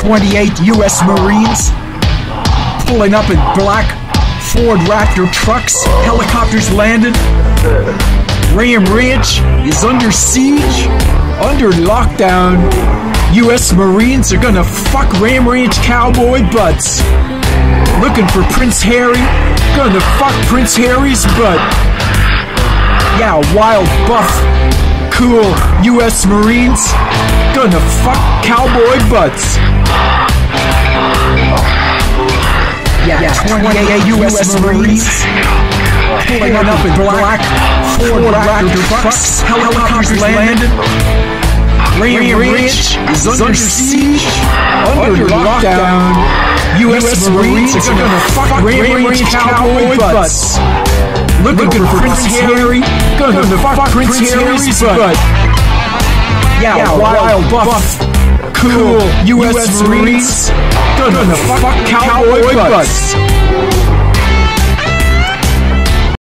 28 U.S. Marines pulling up in black Ford Raptor trucks, helicopters landed. Ram Ranch is under siege, under lockdown. U.S. Marines are gonna fuck Ram Ranch cowboy butts. Looking for Prince Harry, gonna fuck Prince Harry's butt. Yeah, wild, buff, cool U.S. Marines, gonna fuck cowboy butts. Yeah, 28 U.S. Marines pulling up in black Ford Raptor trucks, helicopters landed. Ram Ranch is under siege, under lockdown. U.S. Marines are gonna fuck Ram Ranch cowboy butts. Looking for Prince Harry, gonna fuck Prince Harry's butt. Yeah, wild, buff, cool U.S. Marines, gonna fuck cowboy butts.